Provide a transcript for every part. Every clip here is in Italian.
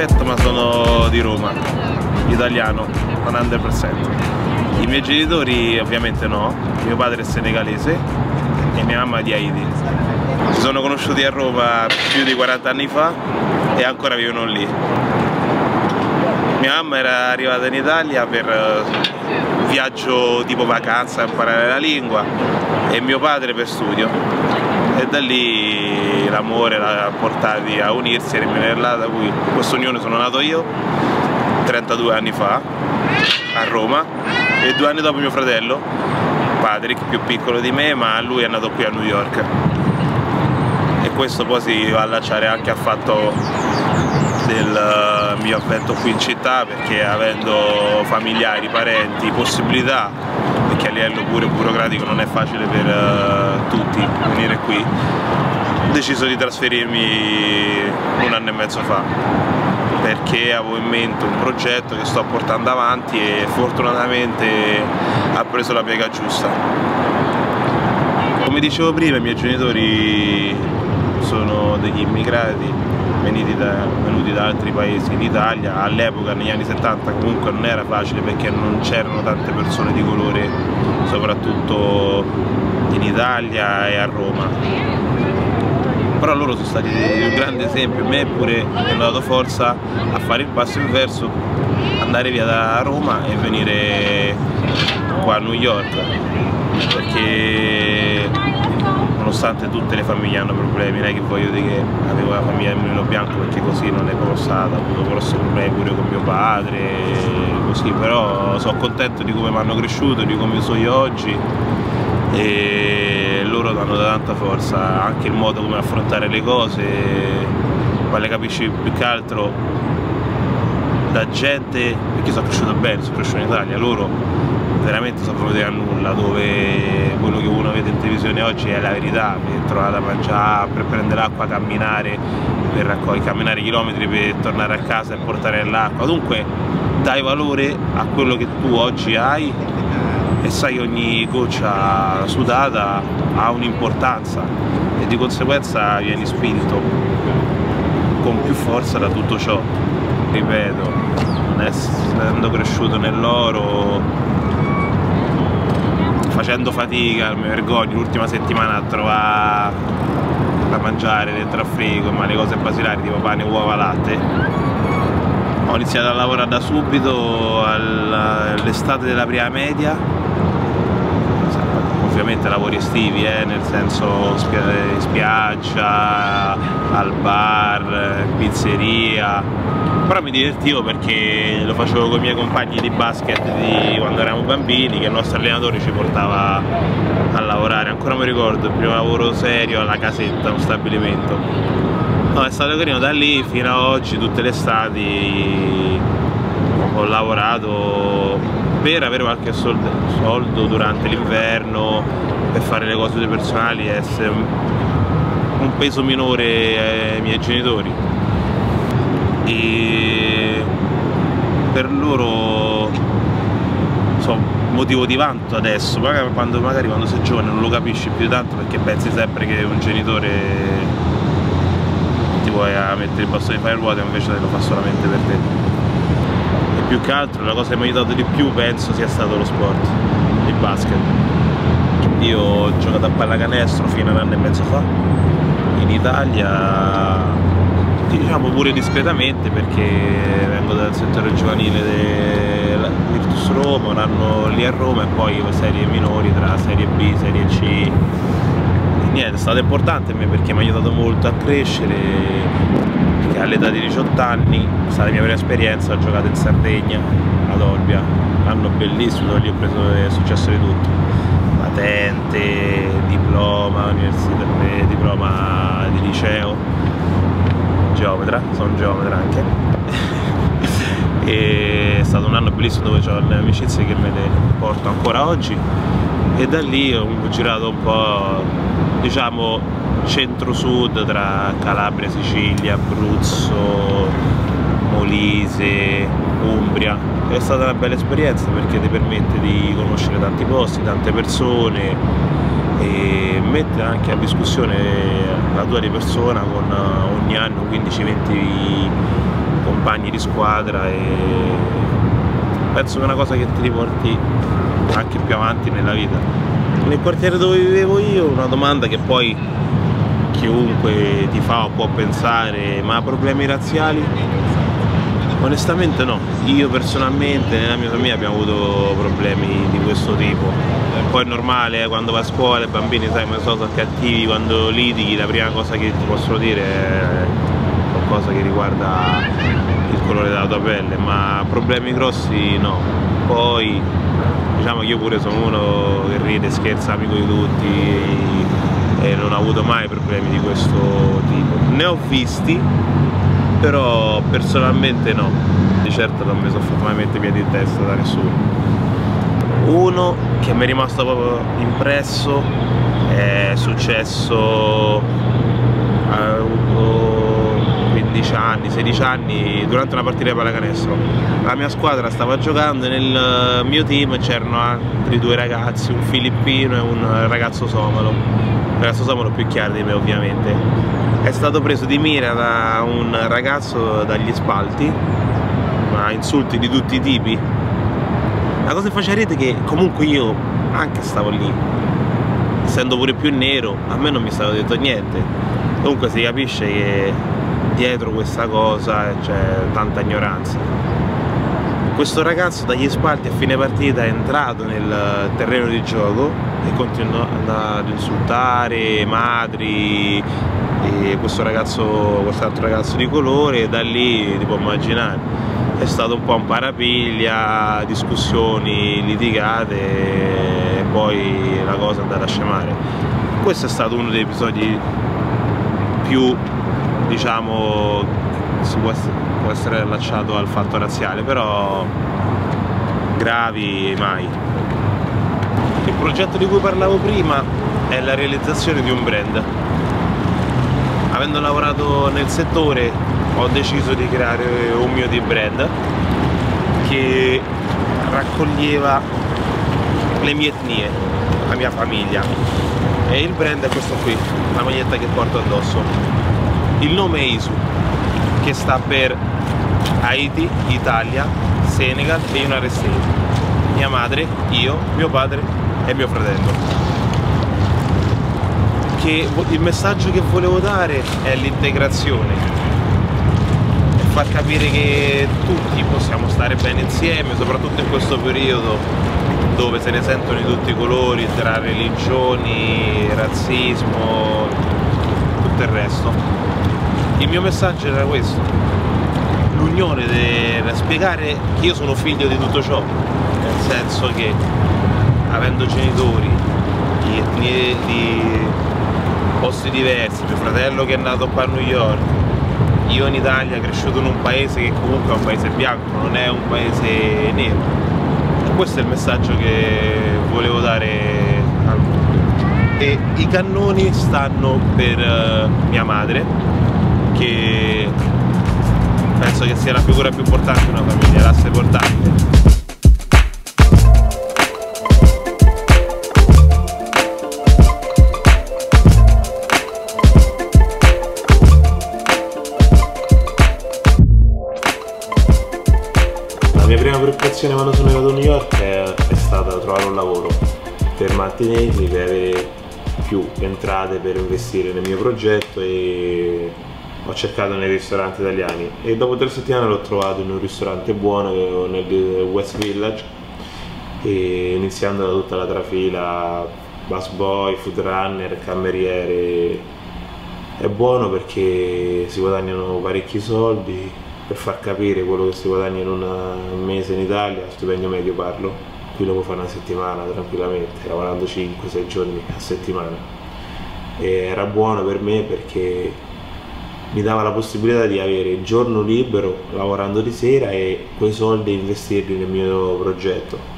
rispetto, ma sono di Roma, italiano, 100%. I miei genitori ovviamente no, mio padre è senegalese e mia mamma è di Haiti. Si sono conosciuti a Roma più di 40 anni fa e ancora vivono lì. Mia mamma era arrivata in Italia per viaggio tipo vacanza, imparare la lingua, e mio padre per studio. E da lì l'amore l'ha portati a unirsi e rimanere là, da cui questa unione sono nato io 32 anni fa a Roma e 2 anni dopo mio fratello Patrick, più piccolo di me, ma lui è nato qui a New York, e questo poi si va a allacciare anche al fatto del mio avvento qui in città, perché avendo familiari, parenti, possibilità, perché a livello pure burocratico non è facile per tutti venire qui, ho deciso di trasferirmi 1 anno e mezzo fa, perché avevo in mente un progetto che sto portando avanti e fortunatamente ha preso la piega giusta. Come dicevo prima, i miei genitori sono degli immigrati venuti da altri paesi in Italia. All'epoca, negli anni 70, comunque non era facile perché non c'erano tante persone di colore, soprattutto in Italia e a Roma. Però loro sono stati un grande esempio, a me pure mi hanno dato forza a fare il passo inverso, andare via da Roma e venire qua a New York, perché nonostante tutte le famiglie hanno problemi, non è che voglio dire che avevo la famiglia in mulino bianco, perché così non è stata, ho avuto grossi problemi pure con mio padre, così, però sono contento di come mi hanno cresciuto, di come sono io oggi, e loro danno tanta forza, anche il modo come affrontare le cose, ma le capisci più che altro da gente, perché sono cresciuto bene, sono cresciuto in Italia, loro veramente sono venuti a nulla, dove quello che uno vede in televisione oggi è la verità, per trovare da mangiare, per prendere acqua, camminare, per camminare chilometri per tornare a casa e portare l'acqua. Dunque dai valore a quello che tu oggi hai e sai che ogni goccia sudata ha un'importanza e di conseguenza vieni spinto con più forza da tutto ciò. Ripeto, essendo cresciuto nell'oro, facendo fatica, mi vergogno, l'ultima settimana a trovare da mangiare dentro a frigo, ma le cose basilari tipo pane, uova, latte. Ho iniziato a lavorare da subito all'estate della prima media, ovviamente lavori estivi, nel senso spiaggia, al bar, pizzeria, però mi divertivo perché lo facevo con i miei compagni di basket di quando eravamo bambini, che il nostro allenatore ci portava a lavorare. Ancora mi ricordo il primo lavoro serio alla casetta, un stabilimento. No, è stato carino, da lì fino a oggi tutte le estati ho lavorato per avere qualche soldo durante l'inverno, per fare le cose personali e essere un peso minore ai miei genitori. E per loro so, motivo di vanto adesso, magari quando sei giovane non lo capisci più tanto, perché pensi sempre che un genitore ti voglia mettere il bastone di fare ruote, invece lo fa solamente per te. E più che altro la cosa che mi ha aiutato di più penso sia stato lo sport, il basket. Io ho giocato a pallacanestro fino a 1 anno e mezzo fa in Italia, diciamo pure discretamente, perché vengo dal settore giovanile del Virtus Roma, 1 anno lì a Roma e poi serie minori tra serie B, serie C. E niente, è stato importante per me perché mi ha aiutato molto a crescere, perché all'età di 18 anni è stata la mia prima esperienza, ho giocato in Sardegna, ad Olbia, un anno bellissimo, lì ho preso, è successo di tutto, patente, diploma, università, diploma di liceo, geometra, sono geometra anche e è stato un anno bellissimo dove ho le amicizie che me le porto ancora oggi, e da lì ho girato un po', diciamo, centro-sud tra Calabria, Sicilia, Abruzzo, Molise, Umbria. È stata una bella esperienza perché ti permette di conoscere tanti posti, tante persone e mette anche a discussione la tua di persona con ogni anno 15-20 compagni di squadra, e penso che è una cosa che ti riporti anche più avanti nella vita. Nel quartiere dove vivevo io, una domanda che poi chiunque ti fa o può pensare: ma problemi razziali? Onestamente no, io personalmente nella mia famiglia abbiamo avuto problemi di questo tipo. Poi è normale, quando vai a scuola i bambini, sai, ma sono cattivi, quando litighi la prima cosa che ti possono dire è qualcosa che riguarda il colore della tua pelle, ma problemi grossi no. Poi diciamo che io pure sono uno che ride, scherza, amico di tutti, e non ho avuto mai problemi di questo tipo. Ne ho visti, però personalmente no. Di certo non mi sono fatto mai mettere piedi in testa da nessuno. Uno che mi è rimasto proprio impresso è successo avevo 15 anni, 16 anni, durante una partita di pallacanestro. La mia squadra stava giocando e nel mio team c'erano altri due ragazzi, un filippino e un ragazzo somalo. Il ragazzo somalo più chiaro di me, ovviamente. È stato preso di mira da un ragazzo dagli spalti, ma insulti di tutti i tipi. La cosa che faceva ridere è che comunque io anche stavo lì, essendo pure più nero, a me non mi stava detto niente. Comunque si capisce che dietro questa cosa c'è tanta ignoranza. Questo ragazzo dagli spalti a fine partita è entrato nel terreno di gioco e continuò ad insultare madri e quest'altro ragazzo di colore, e da lì ti puoi immaginare è stato un po' un parapiglia, discussioni, litigate, e poi la cosa è andata a scemare. Questo è stato uno degli episodi più, diciamo, si può essere allacciato al fatto razziale, però gravi mai. Il progetto di cui parlavo prima è la realizzazione di un brand. Avendo lavorato nel settore ho deciso di creare un mio di brand che raccoglieva le mie etnie, la mia famiglia, e il brand è questo qui, la maglietta che porto addosso. Il nome è ISU, che sta per Haiti, Italia, Senegal e United States. Mia madre, io, mio padre e mio fratello. Che il messaggio che volevo dare è l'integrazione, e far capire che tutti possiamo stare bene insieme, soprattutto in questo periodo dove se ne sentono di tutti i colori, tra religioni, razzismo, tutto il resto. Il mio messaggio era questo, l'unione, per spiegare che io sono figlio di tutto ciò, nel senso che avendo genitori di etnie, di posti diversi, mio fratello che è nato qua a New York, io in Italia, cresciuto in un paese che comunque è un paese bianco, non è un paese nero. E questo è il messaggio che volevo dare al mondo. E i cannoni stanno per mia madre, che penso che sia la figura più importante di una famiglia, l'asse portante. La mia prima prestazione quando sono arrivato a New York è stata trovare un lavoro per mantenermi, per avere più entrate per investire nel mio progetto, e ho cercato nei ristoranti italiani, e dopo 3 settimane l'ho trovato in un ristorante buono nel West Village, e iniziando da tutta la trafila, bus boy, food runner, cameriere. È buono perché si guadagnano parecchi soldi, per far capire quello che si guadagna in un mese in Italia, stipendio medio parlo, qui lo puoi fare una settimana tranquillamente, lavorando 5-6 giorni a settimana. E era buono per me perché mi dava la possibilità di avere il giorno libero lavorando di sera e quei soldi investirli nel mio progetto.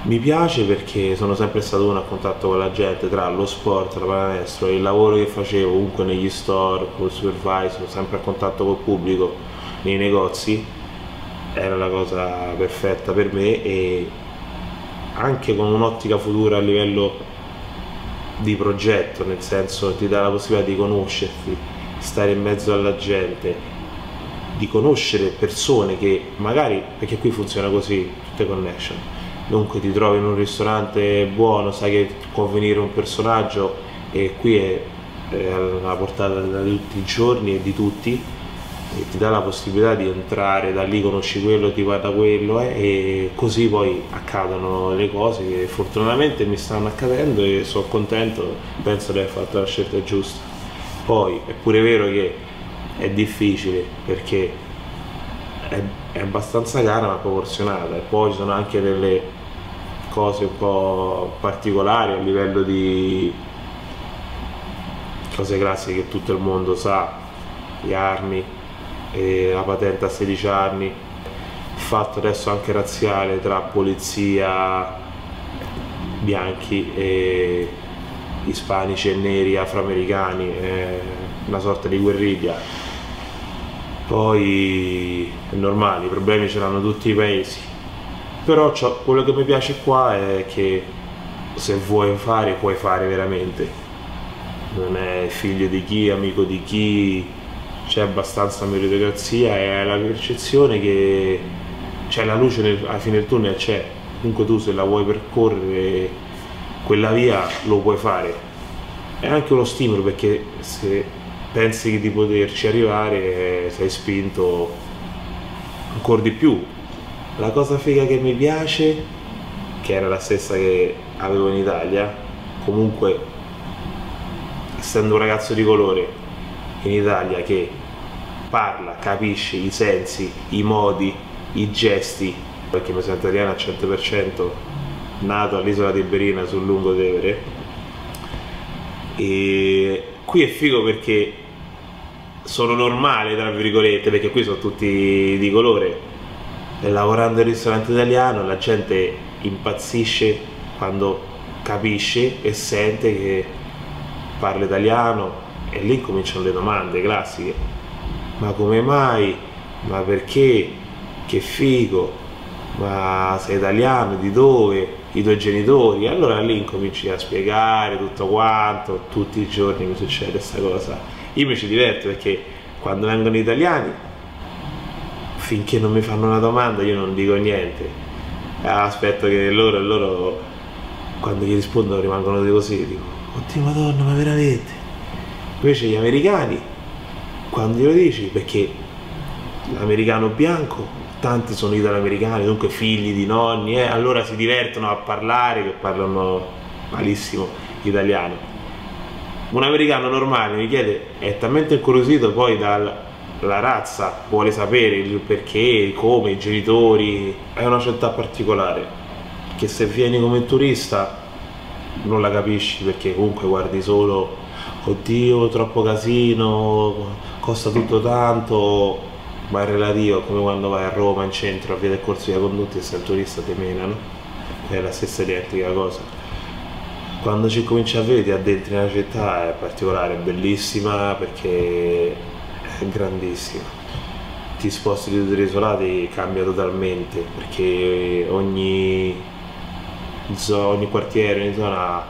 Mi piace perché sono sempre stato uno a contatto con la gente, tra lo sport, la pallacanestro, il lavoro che facevo comunque negli store, col supervisor, sempre a contatto col pubblico, nei negozi. Era la cosa perfetta per me, e anche con un'ottica futura a livello di progetto, nel senso ti dà la possibilità di conoscerti, stare in mezzo alla gente, di conoscere persone che magari, perché qui funziona così, tutte connection, dunque ti trovi in un ristorante buono, sai che può venire un personaggio e qui è alla portata di tutti i giorni e di tutti, e ti dà la possibilità di entrare, da lì conosci quello, ti guarda quello, e così poi accadono le cose che fortunatamente mi stanno accadendo e sono contento, penso di aver fatto la scelta giusta. Poi è pure vero che è difficile perché è abbastanza cara ma proporzionata, e poi ci sono anche delle cose un po' particolari a livello di cose classiche che tutto il mondo sa, le armi, la patente a 16 anni, il fatto adesso anche razziale tra polizia, bianchi e ispanici e neri, afroamericani, una sorta di guerriglia. Poi è normale, i problemi ce l'hanno tutti i paesi, però quello che mi piace qua è che se vuoi fare, puoi fare veramente, non è figlio di chi, amico di chi, c'è abbastanza meritocrazia e la percezione che c'è la luce alla fine del tunnel, c'è, comunque tu se la vuoi percorrere quella via lo puoi fare. È anche uno stimolo perché se pensi di poterci arrivare sei spinto ancora di più. La cosa figa che mi piace, che era la stessa che avevo in Italia, comunque essendo un ragazzo di colore in Italia che parla, capisce i sensi, i modi, i gesti, perché mi sento italiano al 100%, nato all'isola Tiberina sul lungo Tevere, e qui è figo perché sono normale tra virgolette, perché qui sono tutti di colore, e lavorando al ristorante italiano la gente impazzisce quando capisce e sente che parla italiano. E lì cominciano le domande classiche, ma come mai, ma perché, che figo, ma sei italiano, di dove, i tuoi genitori, allora lì cominci a spiegare tutto quanto. Tutti i giorni mi succede questa cosa, io mi ci diverto perché quando vengono gli italiani, finché non mi fanno una domanda io non dico niente, aspetto che loro quando gli rispondono rimangono così, dico, oddio madonna, ma veramente. Invece gli americani, quando glielo dici, perché l'americano bianco, tanti sono italoamericani, dunque figli di nonni, allora si divertono a parlare, che parlano malissimo l'italiano. Un americano normale mi chiede, è talmente incuriosito poi dalla razza, vuole sapere il perché, il come, i genitori. È una città particolare, che se vieni come turista non la capisci, perché comunque guardi solo, oddio, troppo casino, costa tutto tanto, ma è relativo, come quando vai a Roma, in centro, a Via del Corso, Via Condotti, e se il turista ti menano, è la stessa identica cosa. Quando ci cominci a vedere, ti addentri nella città, è particolare, è bellissima, perché è grandissima. Ti sposti di tutti gli isolati, cambia totalmente, perché ogni quartiere, ogni zona,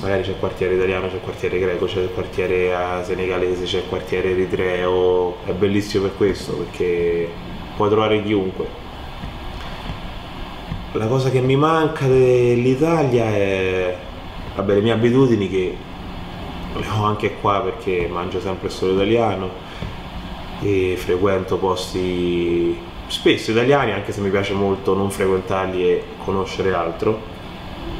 magari c'è il quartiere italiano, c'è il quartiere greco, c'è il quartiere senegalese, c'è il quartiere eritreo, è bellissimo per questo, perché puoi trovare chiunque. La cosa che mi manca dell'Italia è, vabbè, le mie abitudini, che le ho anche qua perché mangio sempre solo italiano e frequento posti spesso italiani, anche se mi piace molto non frequentarli e conoscere altro.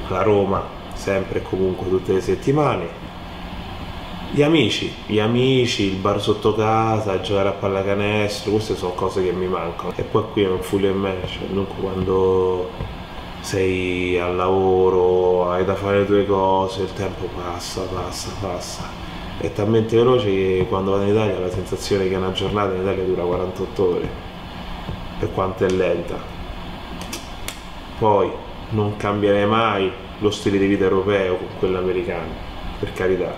La Roma, sempre e comunque, tutte le settimane. Gli amici, il bar sotto casa, giocare a pallacanestro, queste sono cose che mi mancano. E poi qui è un full immersion, dunque quando sei al lavoro, hai da fare le tue cose, il tempo passa. È talmente veloce che quando vado in Italia ho la sensazione che una giornata in Italia dura 48 ore, per quanto è lenta. Poi non cambierei mai lo stile di vita europeo con quello americano, per carità,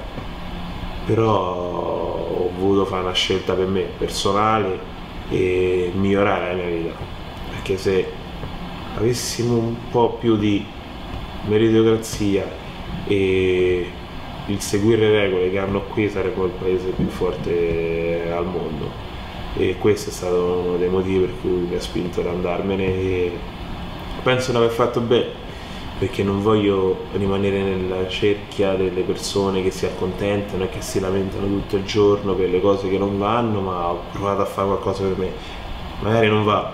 però ho voluto fare una scelta per me personale e migliorare la mia vita, perché se avessimo un po' più di meritocrazia e il seguire le regole che hanno qui, saremmo il paese più forte al mondo. e questo è stato uno dei motivi per cui mi ha spinto ad andarmene, e penso di aver fatto bene, perché non voglio rimanere nella cerchia delle persone che si accontentano e che si lamentano tutto il giorno per le cose che non vanno, ma ho provato a fare qualcosa per me. Magari non va,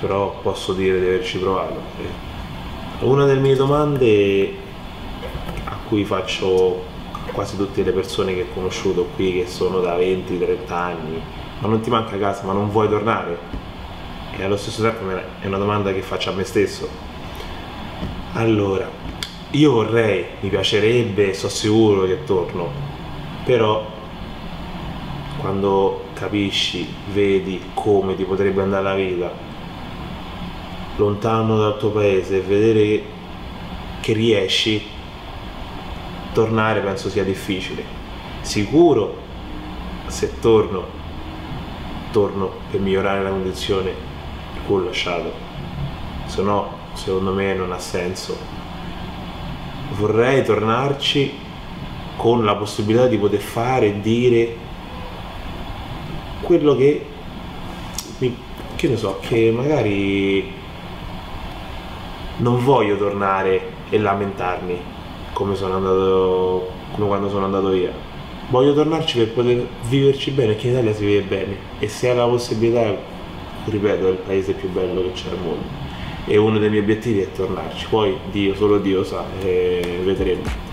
però posso dire di averci provato. Una delle mie domande a cui faccio quasi tutte le persone che ho conosciuto qui, che sono da 20-30 anni, ma non ti manca casa, ma non vuoi tornare? E allo stesso tempo è una domanda che faccio a me stesso. Allora, io vorrei, mi piacerebbe, sono sicuro che torno, però quando capisci, vedi come ti potrebbe andare la vita lontano dal tuo paese e vedere che riesci, tornare penso sia difficile. Sicuro, se torno, torno per migliorare la condizione per cui ho lasciato, se no secondo me non ha senso. Vorrei tornarci con la possibilità di poter fare e dire quello che ne so, che magari non voglio tornare e lamentarmi come sono andato, come quando sono andato via. Voglio tornarci per poter viverci bene, perché in Italia si vive bene e se hai la possibilità, ripeto, è il paese più bello che c'è al mondo. E uno dei miei obiettivi è tornarci, poi Dio, solo Dio sa, vedremo.